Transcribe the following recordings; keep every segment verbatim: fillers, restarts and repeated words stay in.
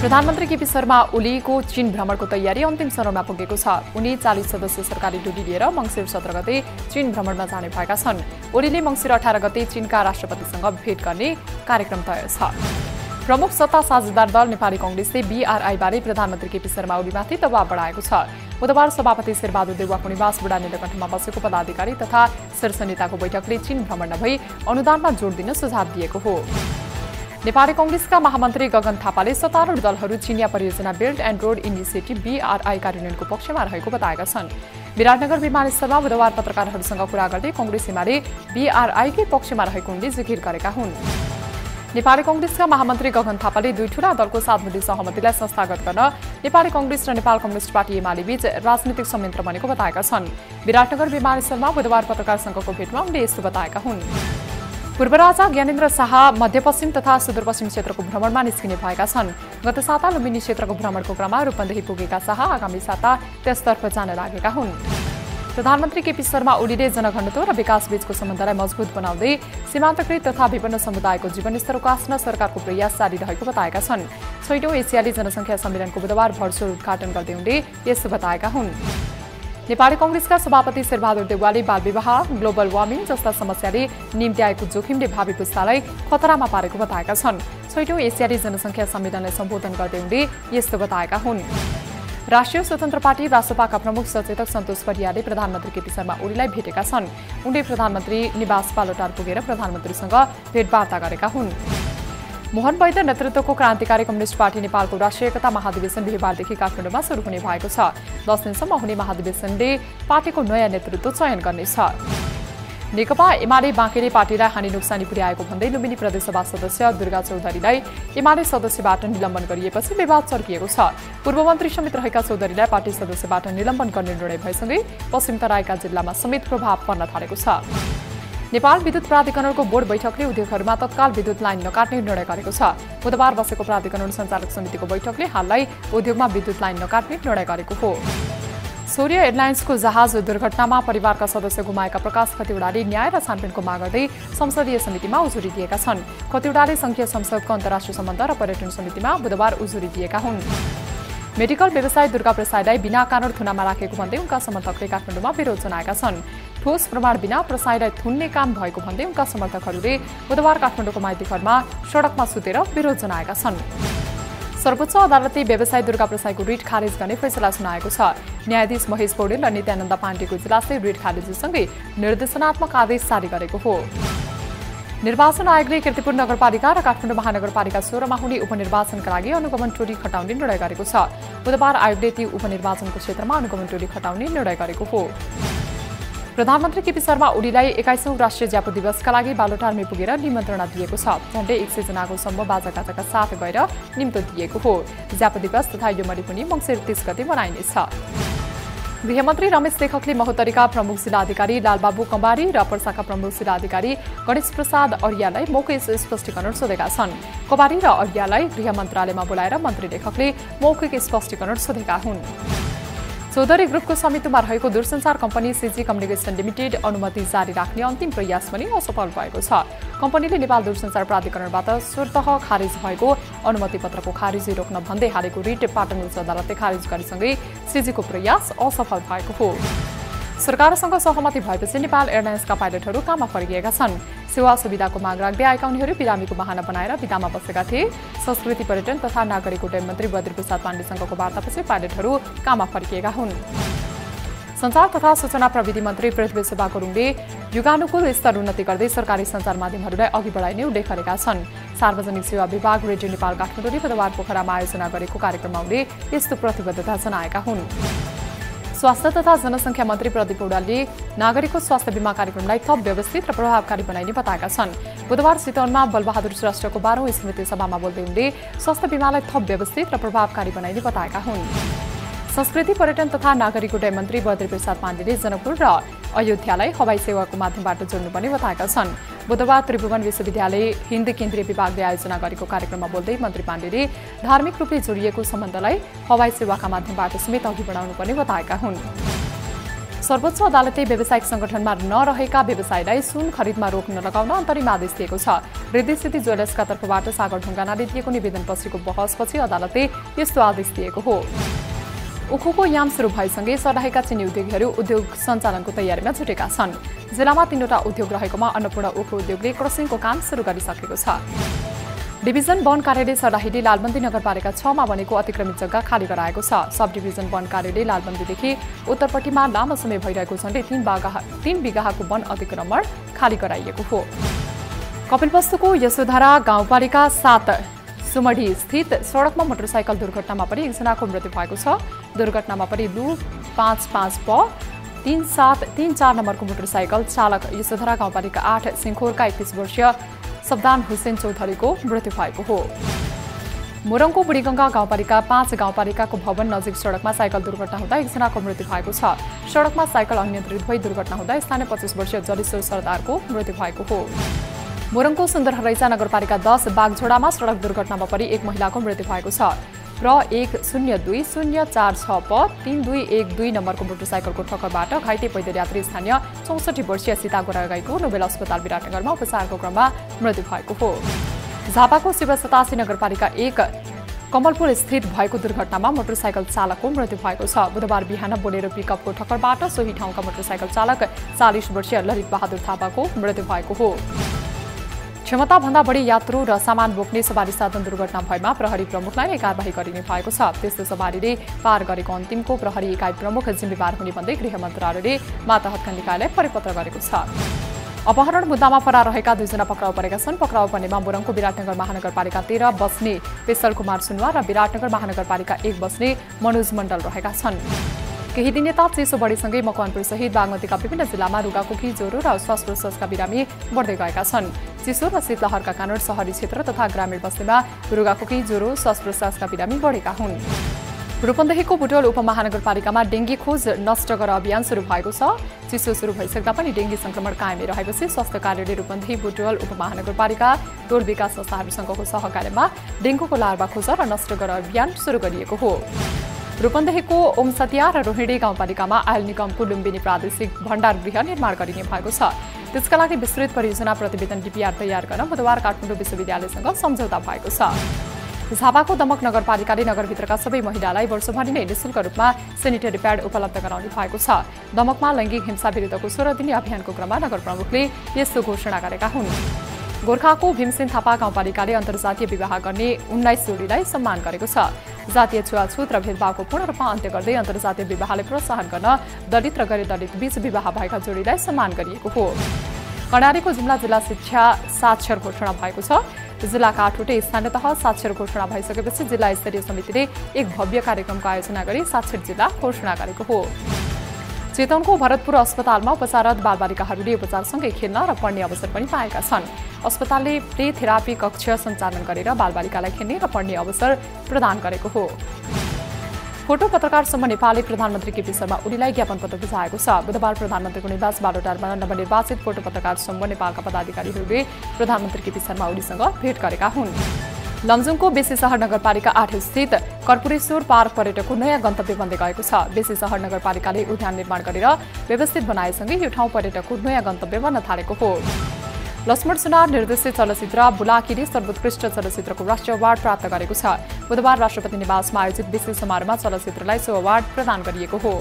प्रधानमन्त्री केपी शर्मा ओलीको चीन भ्रमणको तयारी अन्तिम चरणमा पुगेको छ। उनी चालीस सदस्यीय सरकारी टोली लिएर मंसिर सत्र गते चीन भ्रमणमा जाने भएका छन्। ओलीले मंसिर अठार गते चीनका राष्ट्रपतिसँग भेट गर्ने कार्यक्रम तय छ। प्रमुख सत्ता साझेदार दल नेपाली कांग्रेसले बीआरआई बारे प्रधानमन्त्री केपी शर्मा ओलीमाथि दबाव बढाएको छ। बुधबार सभापति शेरबहादुर देउवाको निवास बुढा नीलकण्ठमा बसेको पदाधिकारी तथा शीर्ष नेताको बैठकले चीन भ्रमण नभई अनुदानमा जोड दिन सुझाव दिएको हो। नेपाली कांग्रेसका महामन्त्री गगन थापाले सत्तारूढ दलहरू चिनिया परियोजना build and road initiative BRI कार्यान्वयनको पक्षमा रहेको बताएका छन्। विराटनगर विमानस्थलमा बुधबार पत्रकारहरूसँग कुरा गर्दै कांग्रेस हिमाले बीआरआईकै पक्षमा रहेको उनले जिकिर गरेका हुन्। नेपाली कांग्रेसका महामन्त्री गगन थापाले दुई ठूला दलको सातबुँदे सहमतिलाई संस्थागत गर्न नेपाली कांग्रेस र नेपाल कम्युनिस्ट पार्टी एमाले बीच राजनीतिक संयन्त्र बनेको बताएका छन्। विराटनगर विमानस्थलमा बुधबार पत्रकारसँगको भेटमा उनले यस्तो बताएका हुन्। पूर्व राजा ज्ञानेन्द्र शाह मध्यपश्चिम तथा सुदूरपश्चिम क्षेत्रको भ्रमणमा निस्किने भएका छन्। गत साता लुम्बिनी क्षेत्रको भ्रमणको क्रममा रूपन्देही पुगेका शाह आगामी साता त्यसतर्फ जान लागेका हुन्। प्रधानमन्त्री केपी शर्मा ओलीले जनघनत्व र विकासबीचको सम्बन्धलाई मजबुत बनाउँदै सीमान्तकृत तथा विपन्न समुदायको जीवनस्तर उकास्न सरकारको प्रयास जारी रहेको बताएका छन्। छैटौं एसियाली जनसङ्ख्या सम्मेलनको बुधबार भर्चुअल उद्घाटन गर्दै उनले यस्तो बताएका हुन्। नेपाली कांग्रेसका सभापति शेरबहादुर देउवाले बालविवाह, ग्लोबल वार्मिङ जस्ता समस्याले निम्ति आएको जोखिमले भावी पुस्तालाई खतरामा पारेको बताएका छन्। छैटौं एसियाली जनसङ्ख्या सम्मेलनलाई सम्बोधन गर्दै उनले यस्तो बताएका हुन्। राष्ट्रिय स्वतन्त्र पार्टी रासोपाका प्रमुख सचेतक सन्तोष पटियाले प्रधानमन्त्री केपी शर्मा ओलीलाई भेटेका छन्। उनले प्रधानमन्त्री निवास पालोटार पुगेर प्रधानमन्त्रीसँग भेटवार्ता गरेका हुन्। मोहन वैद्य नेतृत्वको क्रान्तिकारी कम्युनिस्ट पार्टी नेपालको राष्ट्रिय एकता महाधिवेशन बिहिबारदेखि काठमाडौँमा सुरु हुने भएको छ। दस दिनसम्म हुने महाधिवेशनले पार्टीको नयाँ नेतृत्व चयन गर्नेछ। नेकपा एमाले बाँकेले पार्टीलाई हानि नोक्सानी पुर्याएको भन्दै लुम्बिनी प्रदेशसभा सदस्य दुर्गा चौधरीलाई एमाले सदस्यबाट निलम्बन गरिएपछि विवाद चर्किएको छ। पूर्व मन्त्री समेत रहेका चौधरीलाई पार्टी सदस्यबाट निलम्बन गर्ने निर्णय भएसँगै पश्चिम तराईका जिल्लामा समेत प्रभाव पर्न थालेको छ। नेपाल विद्युत प्राधिकरणको बोर्ड बैठकले उद्योगहरूमा तत्काल विद्युत लाइन नकाट्ने निर्णय गरेको छ। बुधबार बसेको प्राधिकरण सञ्चालक समितिको बैठकले हाललाई उद्योगमा विद्युत लाइन नकाट्ने निर्णय गरेको हो। सूर्य एयरलाइन्सको जहाज दुर्घटनामा परिवारका सदस्य गुमाएका प्रकाश खतिवडाले न्याय र छानबिनको माग गर्दै संसदीय समितिमा उजुरी दिएका छन्। खतिवडाले संघीय संसदको अन्तर्राष्ट्रिय सम्बन्ध र पर्यटन समितिमा बुधबार उजुरी दिएका हुन्। मेडिकल व्यवसाय दुर्गाप्रसादलाई बिना कानून थुनामा राखेको भन्दै उनका समर्थकले काठमाडौँमा विरोध जनाएका छन्। ठोस प्रमाण बिना प्रसाईलाई थुन्ने काम भएको भन्दै उनका समर्थकहरूले बुधबार काठमाडौँको माइतीघरमा सडकमा सुतेर विरोध जनाएका छन्। सर्वोच्च अदालतले व्यवसाय दुर्गाप्रसादको रिट खारेज गर्ने फैसला सुनाएको छ। न्यायाधीश महेश पोडेल र नित्यानन्द पाण्डेको इजलासले रिट खारेजीसँगै निर्देशनात्मक आदेश जारी गरेको हो। निर्वाचन आयोगले कीर्तिपुर नगरपालिका र काठमाडौँ महानगरपालिका सोह्रमा हुने उपनिर्वाचनका लागि अनुगमन टोली खटाउने निर्णय गरेको छ। बुधबार आयोगले ती उपनिर्वाचनको क्षेत्रमा अनुगमन टोली खटाउने निर्णय गरेको हो। प्रधानमन्त्री केपी शर्मा ओलीलाई एक्काइसौं राष्ट्रिय ज्यापो दिवसका लागि बालोटारमै पुगेर निमन्त्रणा दिएको छ। झण्डै एक सय जनाको समूह बाजागाजाका साथ गएर निम्तो दिएको हो। ज्यापो दिवस तथा यो मणिपुनी मंसिर तीस गते मनाइनेछ। गृहमन्त्री रमेश लेखकले महोत्तरीका प्रमुख जिल्लाधिकारी लालबाबू कंबारी र पर्साका प्रमुख जिल्लाधिकारी गणेश प्रसाद अर्याललाई मौखिक स्पष्टीकरण सोधेका छन्। कंबारी र अर्याललाई गृह मन्त्रालयमा बोलाएर मन्त्री लेखकले मौखिक स्पष्टीकरण सोधेका हुन्। चौधरी ग्रुपको स्वामित्वमा रहेको दूरसञ्चार कम्पनी सिजी कम्युनिकेसन लिमिटेड अनुमति जारी राख्ने अन्तिम प्रयास पनि असफल भएको छ। कम्पनीले नेपाल दूरसञ्चार प्राधिकरणबाट स्वतः खारेज भएको अनुमति पत्रको खारेजी रोक्न भन्दै हालेको रिट पाटन उच्च अदालतले खारेज गरेसँगै सिजीको प्रयास असफल भएको हो। सरकारसँग सहमति भएपछि नेपाल एयरलाइन्सका पाइलटहरू काममा फर्किएका छन्। सेवा सुविधाको माग राख्दै आएका उनीहरू बिरामीको बहाना बनाएर बितामा बसेका थिए। संस्कृति पर्यटन तथा नागरिक उड्डयन मन्त्री बद्री प्रसाद पाण्डेसँगको वार्तापछि पाइलटहरू काममा फर्किएका हुन्। सञ्चार तथा सूचना प्रविधि मन्त्री पृथ्वी शर्मा ओलीले युगानुकूल स्तर उन्नति गर्दै सरकारी सञ्चार माध्यमहरूलाई अघि बढाइने उल्लेख गरेका छन्। सार्वजनिक सेवा विभाग रेडियो नेपाल काठमाडौँले बुधबार पोखरामा आयोजना गरेको कार्यक्रममा उनले यस्तो प्रतिबद्धता जनाएका हुन्। स्वास्थ्य तथा जनसङ्ख्या मन्त्री प्रदीप पौडेलले नागरिकको स्वास्थ्य बीमा कार्यक्रमलाई थप व्यवस्थित र प्रभावकारी बनाइने बताएका छन्। बुधबार चितवनमा बलबहादुर श्रेष्ठको बाह्रौं स्मृति सभामा बोल्दै उनले स्वास्थ्य बीमालाई थप व्यवस्थित र प्रभावकारी बनाइने बताएका हुन्। संस्कृति पर्यटन तथा नागरिक उड्डयन मन्त्री बद्री प्रसाद पाण्डेले जनकपुर र अयोध्यालाई हवाई सेवाको माध्यमबाट जोड्नुपर्ने बताएका छन्। बुधबार त्रिभुवन विश्वविद्यालय हिन्द केन्द्रीय विभागले आयोजना गरेको कार्यक्रममा बोल्दै मन्त्री पाण्डेले धार्मिक रूपले जोडिएको सम्बन्धलाई हवाई सेवाका माध्यमबाट समेत अघि बढाउनुपर्ने बताएका हुन्। सर्वोच्च अदालतले व्यावसायिक संगठनमा नरहेका व्यवसायीलाई सुन खरिदमा रोक नलगाउन अन्तरिम आदेश दिएको छ। हृदयसिद्धि ज्वेलर्सका तर्फबाट सागर ढुङ्गानाले दिएको निवेदनपछिको बहसपछि अदालतले यस्तो आदेश दिएको हो। उखुको याम सुरु भएसँगै सर्लाहीका चिनी उद्योगीहरू उद्योग सञ्चालनको तयारीमा जुटेका छन्। जिल्लामा तीनवटा उद्योग रहेकोमा अन्नपूर्ण उखु उद्योगले क्रसिङको काम सुरु गरिसकेको छ। डिभिजन वन कार्यालय सर्लाहीले लालबन्दी नगरपालिका छ मा बनेको अतिक्रमित जग्गा खाली गराएको छ। सब डिभिजन वन कार्यालय लालबन्दीदेखि उत्तरपट्टिमा लामो समय भइरहेको झण्डै तीन बाघा तीन बिघाको वन अतिक्रमण खाली गराइएको हो। कपिलवस्तुको यशोधारा गाउँपालिका सात सुमढी स्थित सडकमा मोटरसाइकल दुर्घटनामा पनि एकजनाको मृत्यु भएको छ। दुर्घटनामा पनि लु पाँच पाँच प तीन सात तीन चार नम्बरको मोटरसाइकल चालक यशोधरा गाउँपालिका आठ सिङखोरका एकतीस वर्षीय सब्दान हुसेन चौधरीको मृत्यु भएको हो। मोरङको बुढीगङ्गा गाउँपालिका पाँच गाउँपालिकाको भवन नजिक सडकमा साइकल दुर्घटना हुँदा एकजनाको मृत्यु भएको छ। सडकमा साइकल अनियन्त्रित भई दुर्घटना हुँदा स्थानीय पच्चीस वर्षीय जलेश्वर सरदारको मृत्यु भएको हो। मोरङको सुन्दरहरैचा नगरपालिका दस बागझोडामा सडक दुर्घटनामा परि एक महिलाको मृत्यु भएको छ। र एक शून्य दुई शून्य चार छ प तीन दुई एक दुई नम्बरको मोटरसाइकलको ठक्करबाट घाइते पैदल यात्री स्थानीय चौसठी वर्षीय सीता गोरागाईको नोबेल अस्पताल विराटनगरमा उपचारको क्रममा मृत्यु भएको हो। झापाको शिवसतासी नगरपालिका एक कमलपुर स्थित भएको दुर्घटनामा मोटरसाइकल चालकको मृत्यु भएको छ। बुधबार बिहान बोलेरो पिकअपको ठक्करबाट सोही ठाउँका मोटरसाइकल चालक चालिस वर्षीय ललितबहादुर थापाको मृत्यु भएको हो। क्षमताभन्दा बढी यात्रु र सामान बोक्ने सवारी साधन दुर्घटना भएमा प्रहरी प्रमुखलाई नै कारवाही गरिने भएको छ। त्यस्तो सवारीले पार गरेको अन्तिमको प्रहरी इकाइ प्रमुख जिम्मेवार हुने भन्दै गृह मन्त्रालयले मातहतका निकायलाई परिपत्र गरेको छ। अपहरण मुद्दामा फरार रहेका दुईजना पक्राउ परेका छन्। पक्राउ पर्नेमा मोरङको विराटनगर महानगरपालिका तेह्र बस्ने पेशल कुमार सुनवार र विराटनगर महानगरपालिका एक बस्ने मनोज मण्डल रहेका छन्। केही दिन यता चिसो बढीसँगै मकवानपुर सहित बागमतीका विभिन्न जिल्लामा रुगाखोकी ज्वरो र श्वास प्रश्वासका बिरामी बढ्दै गएका छन्। चिसो र शीतलहरका कारण सहरी क्षेत्र तथा ग्रामीण बस्तीमा रुगाखोकी ज्वरो श्वास प्रश्वासका बिरामी बढेका हुन्। रूपन्देहीको बुटवल उपमहानगरपालिकामा डेंगी खोज नष्ट गर अभियान सुरु भएको छ। चिसो सुरु भइसक्दा पनि डेंगी संक्रमण कायमै रहेपछि स्वास्थ्य कार्यालय रूपन्देही बुटवल उपमहानगरपालिका टोल विकास संस्थाहरूसँगको सहकार्यमा डेंगूको लार्वा खोज र नष्ट गर अभियान सुरु गरिएको हो। रूपन्देहीको ओमसतिया र रोहिणी गाउँपालिकामा आयल निगमको लुम्बिनी प्रादेशिक भण्डार गृह निर्माण गरिने भएको छ। त्यसका लागि विस्तृत परियोजना प्रतिवेदन डिपिआर तयार गर्न बुधबार काठमाडौँ विश्वविद्यालयसँग सम्झौता भएको छ। झापाको दमक नगरपालिकाले नगरभित्रका सबै महिलालाई वर्षभरि नै निःशुल्क रूपमा सेनिटरी प्याड उपलब्ध गराउने भएको छ। दमकमा लैङ्गिक हिंसा विरुद्धको सोह्र दिने अभियानको क्रममा नगर प्रमुखले यस्तो घोषणा गरेका हुन्। गोर्खाको भीमसेन थापा गाउँपालिकाले अन्तर्जातीय विवाह गर्ने उन्नाइस जोडीलाई सम्मान गरेको छ। जातीय छुवाछुत र भेदभावको पूर्ण रूपमा अन्त्य गर्दै अन्तर्जातीय विवाहलाई प्रोत्साहन गर्न दलित र गैर दलित बीच विवाह भएका जोडीलाई सम्मान गरिएको हो। कर्णालीको जुम्ला जिल्ला शिक्षा साक्षर घोषणा भएको छ। जिल्लाका आठवटै स्थानीय तह साक्षर घोषणा भइसकेपछि जिल्ला स्तरीय समितिले एक भव्य कार्यक्रमको आयोजना गरी साक्षर जिल्ला घोषणा गरेको हो। चितवनको भरतपुर अस्पतालमा उपचाररत बालबालिकाहरूले उपचारसँगै खेल्न र पढ्ने अवसर पनि पाएका छन्। अस्पतालले प्ले थेरापी कक्ष सञ्चालन गरेर बालबालिकालाई खेल्ने र पढ्ने अवसर प्रदान गरेको हो। फोटो पत्रकारसम्म नेपाली प्रधानमन्त्री केपी शर्मा ओलीलाई ज्ञापन पत्र बुझाएको छ। बुधबार प्रधानमन्त्रीको निवास बालोटारमा नवनिर्वाचित फोटो पत्रकारसम्म नेपालका पदाधिकारीहरूले प्रधानमन्त्री केपी शर्मा ओलीसँग भेट गरेका हुन्। लमजुङको बेसी शहर नगरपालिका आठ स्थित कर्पूरेश्वर पार्क पर्यटकको नयाँ गन्तव्य बन्दै गएको छ। बेसी शहर नगरपालिकाले उद्यान निर्माण गरेर व्यवस्थित बनाएसँगै यो ठाउँ पर्यटकको नयाँ गन्तव्य बन्न थालेको हो। लक्ष्मण सुनार निर्देशित चलचित्र बुलाकीले सर्वोत्कृष्ट चलचित्रको राष्ट्रिय अवार्ड प्राप्त गरेको छ। बुधबार राष्ट्रपति निवासमा आयोजित विशेष समारोहमा चलचित्रलाई सो अवार्ड प्रदान गरिएको हो।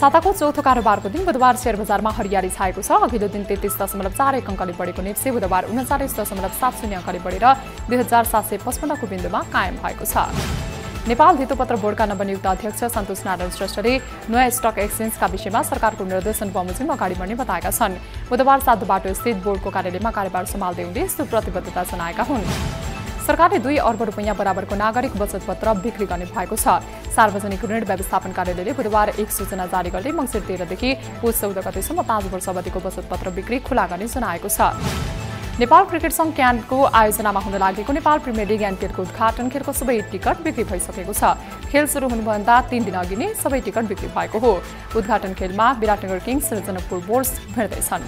साताको चौथो कारोबारको दिन बुधबार शेयर बजारमा हरियाली छाएको छ। अघिल्लो दिन तेत्तीस दशमलव चार एक अङ्कले बढेको नेप्से बुधबार उन्चालिस दशमलव सात शून्य अङ्कले बढेर दुई हजार सात सय पचपन्नको बिन्दुमा कायम भएको छ। नेपाल धितोपत्र बोर्डका नवनियुक्त अध्यक्ष सन्तोष नारायण श्रेष्ठले नयाँ स्टक एक्सचेन्जका विषयमा सरकारको निर्देशन बमोजिम अगाडि बढ्ने बताएका छन्। बुधबार साधु बाटो स्थित बोर्डको कार्यालयमा कार्यभार सम्हाल्दै हुँदै यस्तो प्रतिबद्धता जनाएका हुन्। सरकारले दुई अर्ब रुपैयाँ बराबरको नागरिक बचत पत्र बिक्री गर्ने भएको छ। सार्वजनिक ऋण व्यवस्थापन कार्यालयले बुधबार एक सूचना जारी गर्दै मङ्सिर तेह्रदेखि पुस चौध गतेसम्म पाँच वर्ष अवधिको बचत पत्र बिक्री खुला गर्ने जनाएको छ। नेपाल क्रिकेट संघ क्यानको आयोजनामा हुन लागेको नेपाल प्रिमियर लिग एनपिएलको उद्घाटन खेलको सबै टिकट बिक्री भइसकेको छ। खेल सुरु हुनुभन्दा तीन दिन अघि नै सबै टिकट बिक्री भएको हो। उद्घाटन खेलमा विराटनगर किङ्स र जनकपुर बोल्स भिड्दैछन्।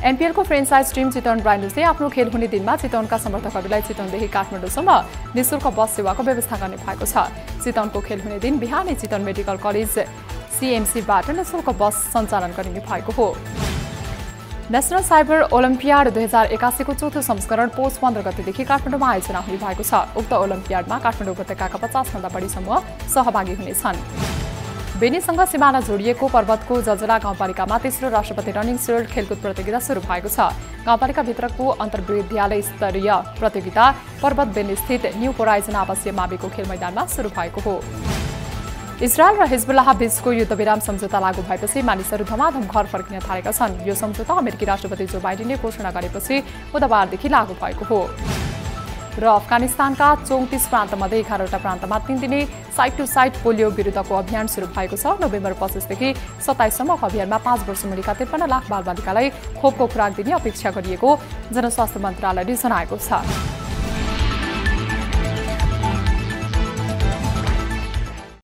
एनपिएलको फ्रेन्चाइज टिम चितवन ब्रान्डले आफ्नो खेल हुने दिनमा चितवनका समर्थकहरूलाई चितवनदेखि काठमाडौँसम्म निःशुल्क बस सेवाको व्यवस्था गर्ने भएको छ। चितवनको खेल हुने दिन बिहानै चितवन मेडिकल कलेज सिएमसीबाट निःशुल्क बस सञ्चालन गरिने भएको हो। नेशनल साइबर ओलम्पियाड दुई हजार एक्कासी को चौथो संस्करण पौष पन्ध्र गतेदेखि काठमाडौँमा आयोजना हुनेभएको छ। उक्त ओलम्पियाडमा काठमाडौँ उपत्यकाका पचास भन्दा बढी समूह सहभागी हुनेछन्। बेनीसँग सिमाना जोडिएको पर्वतको जजला गाउँपालिकामा तेस्रो राष्ट्रपति रनिङ शिल्ड खेलकुद प्रतियोगिता सुरु भएको छ। गाउँपालिकाभित्रको अन्तर्विद्यालय स्तरीय प्रतियोगिता पर्वत बेनीस्थित न्यू होराइजन आवासीय माविको खेल मैदानमा सुरु भएको हो। इजरायल र हिजबुल्लाह बीचको युद्धविराम सम्झौता लागू भएपछि मानिसहरू धमाधम घर फर्किन थालेका छन्। यो सम्झौता अमेरिकी राष्ट्रपति जो बाइडेनले घोषणा गरेपछि बुधबारदेखि लागू भएको हो। र अफगानिस्तानका चौतिस प्रान्तमध्ये एघारवटा प्रान्तमा तीन दिने साइड टू साइड पोलियो विरुद्धको अभियान सुरु भएको छ। नोभेम्बर पच्चिसदेखि सत्ताइससम्मको अभियानमा पाँच वर्ष मुनिका त्रिपन्न लाख बालबालिकालाई खोपको खुराक दिने अपेक्षा गरिएको जनस्वास्थ्य मन्त्रालयले जनाएको छ।